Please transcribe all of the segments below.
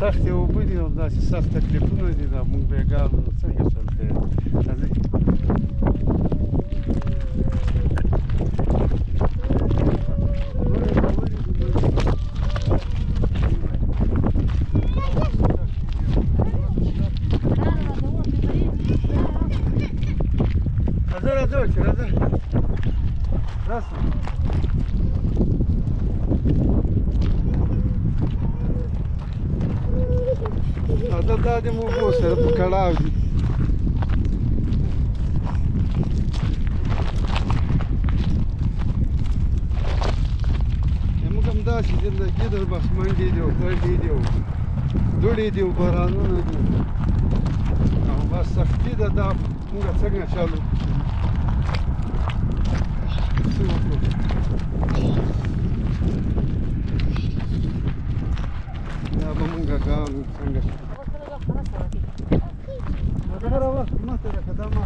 سخت یو بودی نو داشت سخت تکلیفونه دیدم مون بیگال سنگ سرته تازه دیو بارانونه دي او بس سختي ده دا موږ څنګه چالو دا به موږ غاو څنګه مدرو ماته قدمه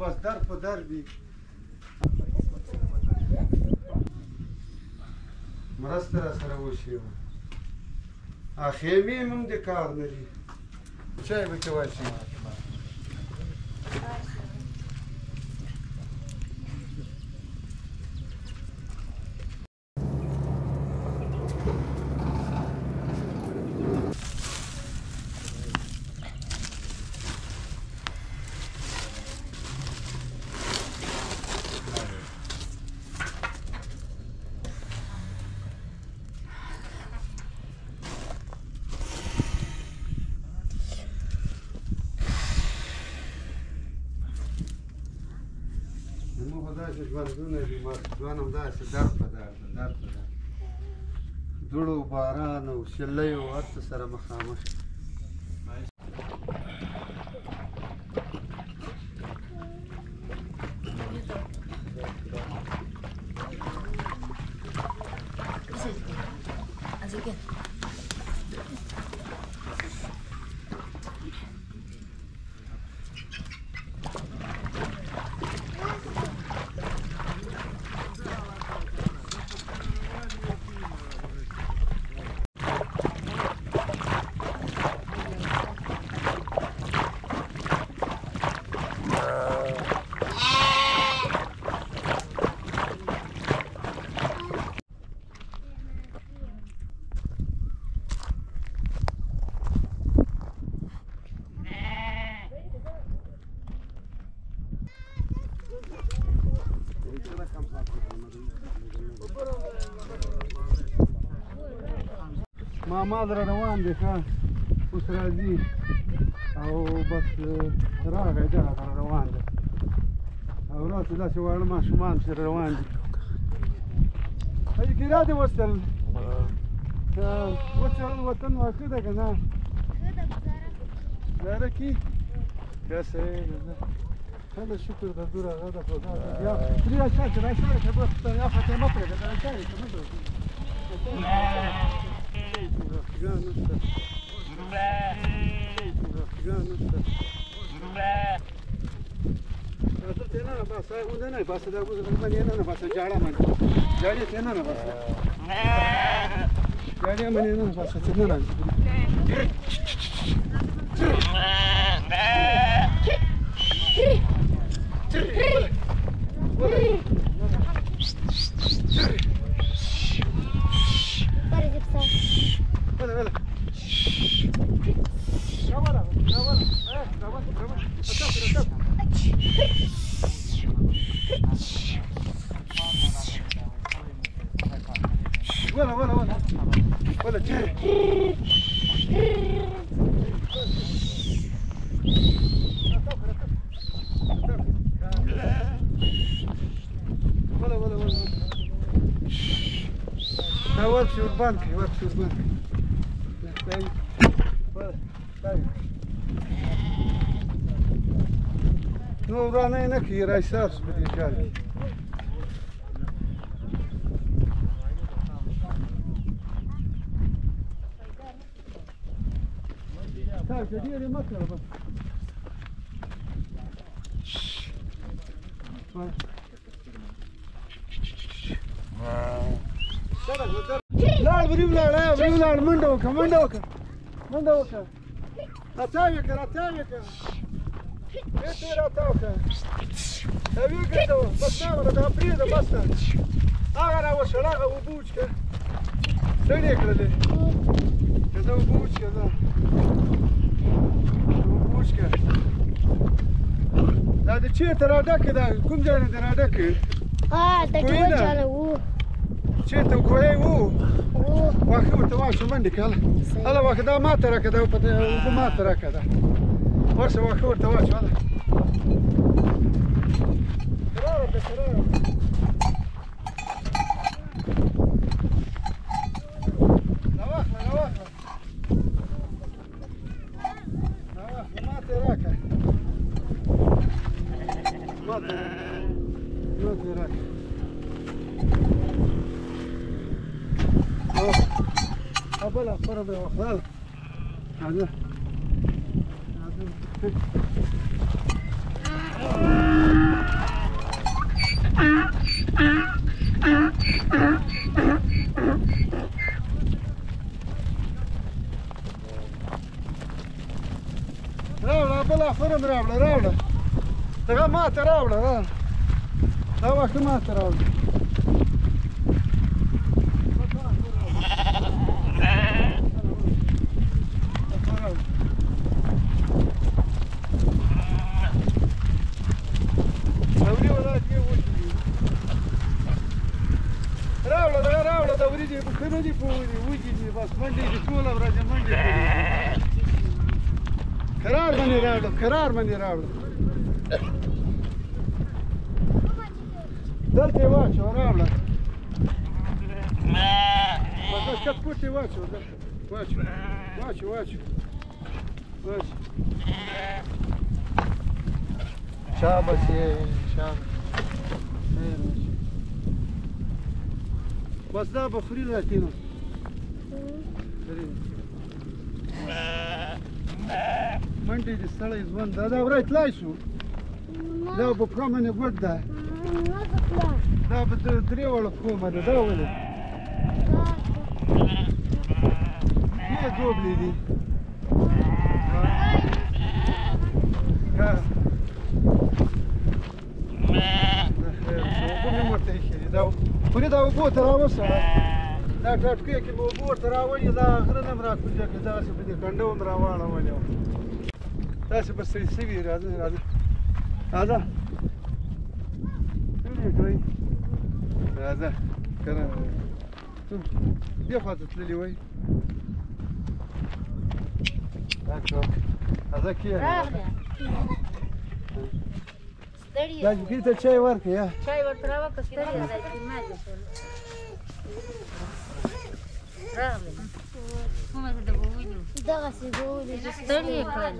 بس در په در دي مرسته را سره وشي اخیمې موږ د کار نه دي چای به چوي شي ژوندونه دي ځوانم داسې در په در در په در دوړو باران او شلیو ورته سره مخامخ ما در روان دي ښه اوس راځي او بس راغی دا روان دي او راته داسې واړه ماشومان سره روان دي هی ګیرا دې وستل دا وڅرن وطن واخه ده که نه زاره کی کیسه هله شکر د دوره غدا په ځان بیا دریا چې راځي چې په ستاره افته مو پرې دا ځای ته مو يوقفش بالبنك يوقفش بالبنك نوراني نكي رايسارس بدي جاي تعال جديري مكر بس لا بريم لا لا بريم لا مندوك مندوك مندوك أتايك أتايك أتايك أتايك أتايك بستان ده بريدة بستان أغنى وشلاغة وبوجك سنيك لدي كذا وبوجك ذا وبوجك لا دي شيء ترى ده كذا كم جانا ترى ده كذا ده كذا وو شيء توقعي وو واخير تمام شو مندك هلا هلا واخدا ما ترى كذا وبده ما ترى كذا ورش واخير تمام شو هذا ترى بترى أبلا فربي وخلال هذا راولا أبلا فرم راولا راولا تغا مات راولا راولا راوك مات راولا قرار مني راوړ دلته واچو راوړ مګر شت پټي واچو واچو واچو واچو واچو شاباسي شاب بس دا بخوري راتینو منډي د سړی ژوند دا ورای تلای شو دا به پرمنه ګوډ ده دا به درې وړه کومه ده دا ولې یې ګوبلې دي دا پوری دا وګو تر اوسه دا ټاټکې کې مو وګو تر اوسه دا غره نه راکوځه کې دا څه په کنده و راواله ولې تاسو په سړي سوي راځي راځي راځه څنګه کوي راځه کنه بیا خاطر تللی وای راځه راځه کیه ستړي دا دې ته چای ورکې یا چای ورکړه وکړه ستړي راځي ماځه راځه دغه سی ګورې ستړي کړل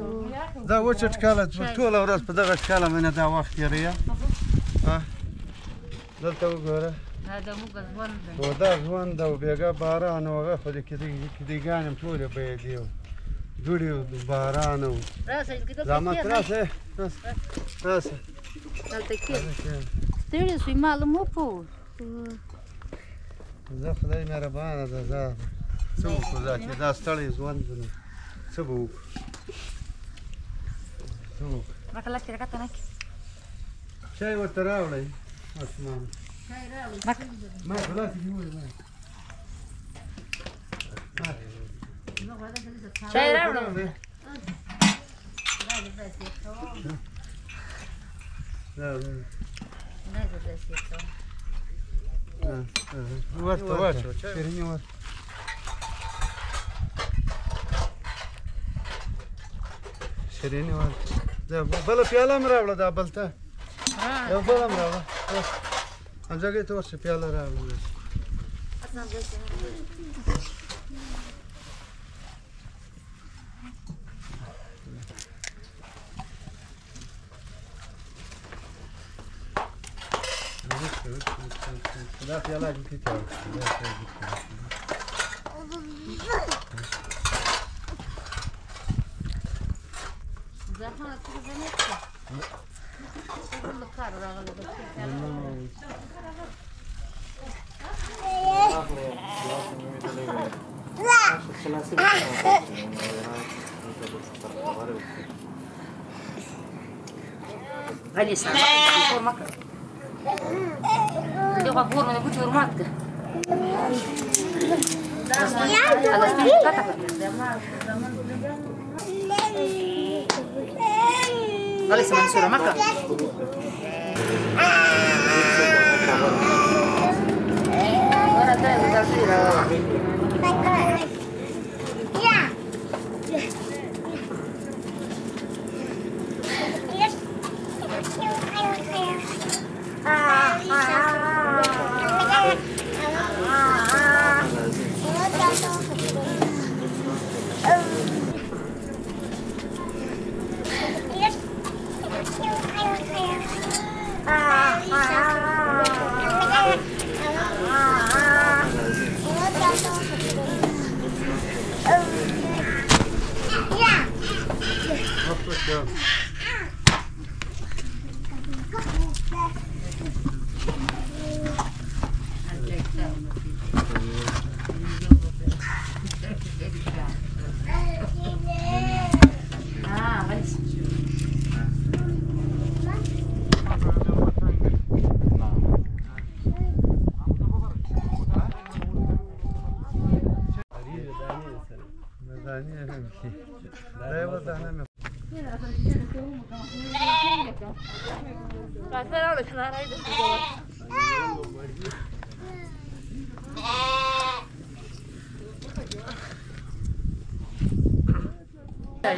دا وچه ټکاله ټوله ورځ په دغه ټکاله مینه دا وخت تېرېږه دلته وګوره دا موږ ژوند دی او دا ژوند دی او بېګا باران او هغه خو د کیدېګان هم ټولې بېدې وو دوړې وو باران وو زحمت راسه راسه دلته کېږه ستړي شوې معلوم وپوه زه خدای مهربانه ده زه څه وکړو دا چې دا ستړی ژوند دی څه به وکړو چای ورته راوړئ ماشومان ما په داسې کې ووایه چای راوړه ورته واچوه چرینې ورته شرینی وار دا بل پیاله مراوله دا بلته دا بل مراوله همځګه ته ورشه پیاله راوله غني سامع غفور مكة دي غفور ما نقولش غير مكة غني سامع سورة مكة وانا تاني تغيير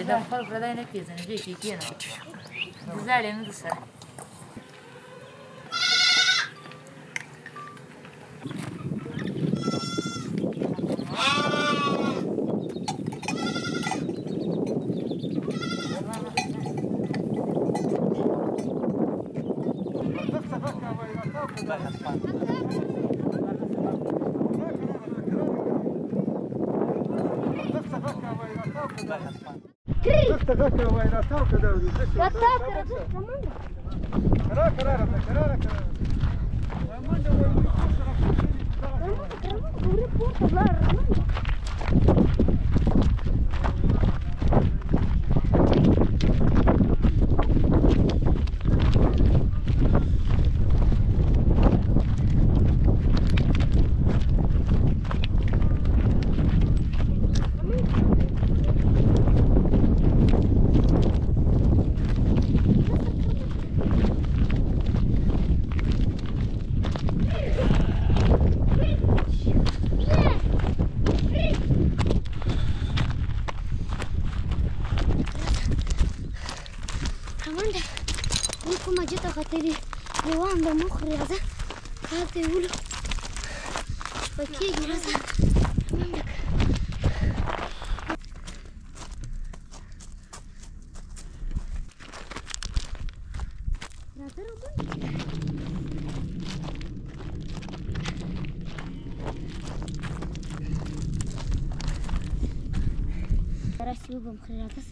ده الفرق ده نكيز نجيكي كينا زعلي من السر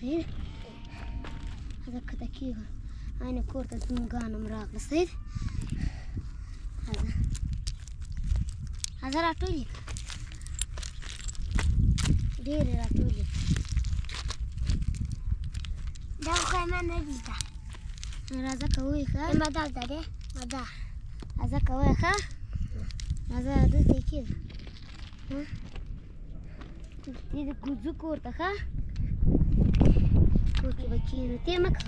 سيد هذا كتاكيه أنا كورت الزمجان مراقب سيد هذا راتولي ديري راتولي ده كمان نجدة هذا كوي خا ما ده ده ما ده هذا كوي خا هذا ده تكير ها تيجي كوزو كورت خا كوكي بكينو تيمك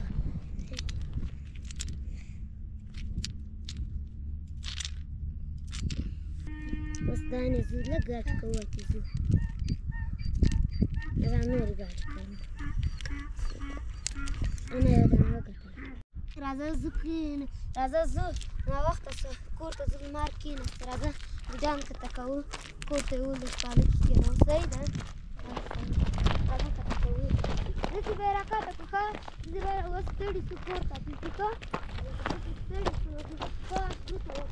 وسطاني زود لك قاعد كواتي زود يا نوري قاعد أنا يا دموع رازا زوكين رازا زو أنا وقت أصور كورت زو الماركين رازا Лудянка таковы, коты улы, палочки, русей, да? Раката таковы. Если вы раката, пока, если вы остыли супорта, пипика, если вы остыли супорта, пипика,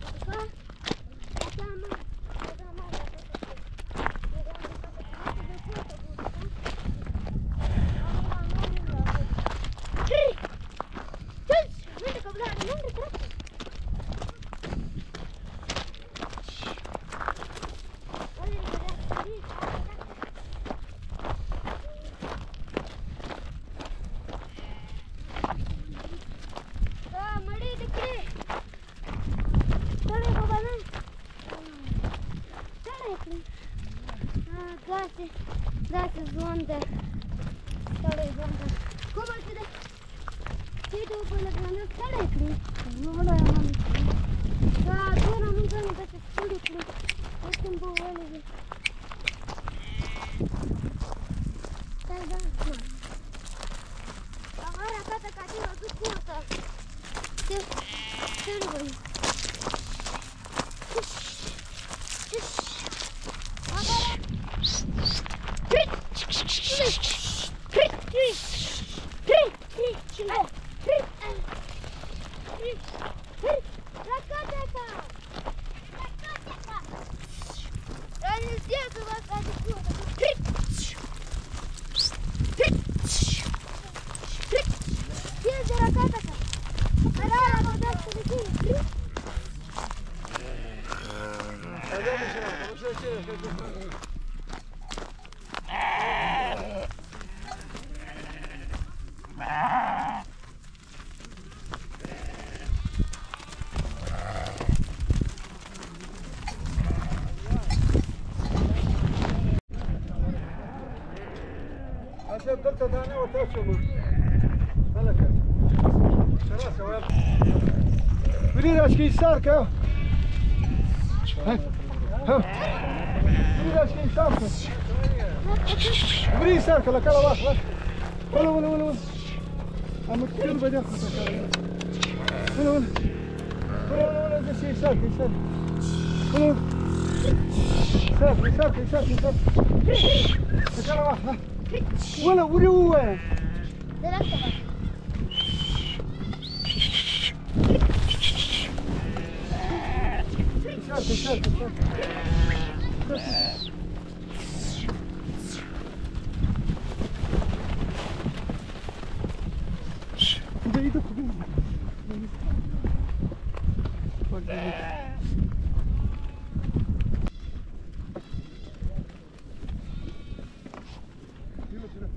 ساركة بري ساركة لك على واحد ولا ولا ولا ولا عم كثير بدي ولا ولا ولا ولا شيء ساركة ولا ساركة ساركة ساركة لك على واحد ولا ولا ولا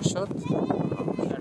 شوت